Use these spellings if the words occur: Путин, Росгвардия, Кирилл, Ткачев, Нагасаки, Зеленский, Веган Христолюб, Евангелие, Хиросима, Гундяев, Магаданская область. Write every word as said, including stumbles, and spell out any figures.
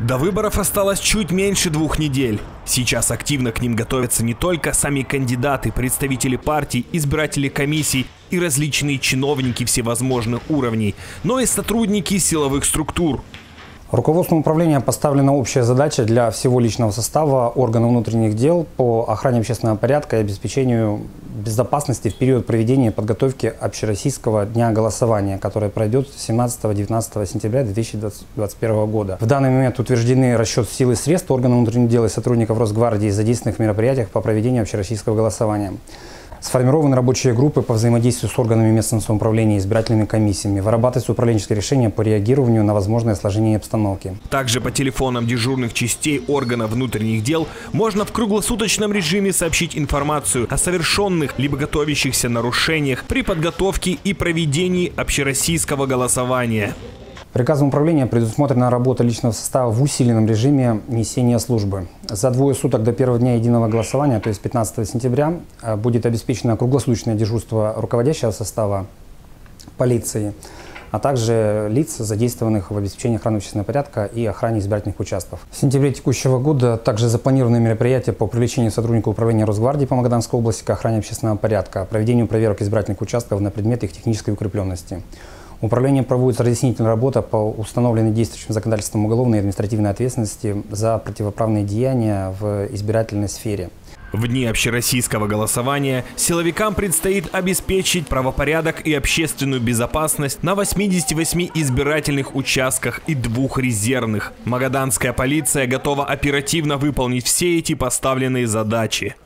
До выборов осталось чуть меньше двух недель. Сейчас активно к ним готовятся не только сами кандидаты, представители партий, избиратели комиссий и различные чиновники всевозможных уровней, но и сотрудники силовых структур. Руководством управления поставлена общая задача для всего личного состава органов внутренних дел по охране общественного порядка и обеспечению безопасности в период проведения подготовки общероссийского дня голосования, которое пройдет семнадцатого — девятнадцатого сентября две тысячи двадцать первого года. В данный момент утверждены расчет сил и средств органов внутренних дел и сотрудников Росгвардии задействованных в мероприятиях по проведению общероссийского голосования. Сформированы рабочие группы по взаимодействию с органами местного самоуправления и избирательными комиссиями. Вырабатываются управленческие решения по реагированию на возможное осложнение обстановки. Также по телефонам дежурных частей органов внутренних дел можно в круглосуточном режиме сообщить информацию о совершенных либо готовящихся нарушениях при подготовке и проведении общероссийского голосования. Приказом управления предусмотрена работа личного состава в усиленном режиме несения службы. За двое суток до первого дня единого голосования, то есть пятнадцатого сентября, будет обеспечено круглосуточное дежурство руководящего состава полиции, а также лиц, задействованных в обеспечении охраны общественного порядка и охране избирательных участков. В сентябре текущего года также запланированы мероприятия по привлечению сотрудников управления Росгвардии по Магаданской области к охране общественного порядка, проведению проверок избирательных участков на предмет их технической укрепленности. Управление проводит разъяснительную работу по установленной действующим законодательством уголовной и административной ответственности за противоправные деяния в избирательной сфере. В дни общероссийского голосования силовикам предстоит обеспечить правопорядок и общественную безопасность на восьмидесяти восьми избирательных участках и двух резервных. Магаданская полиция готова оперативно выполнить все эти поставленные задачи.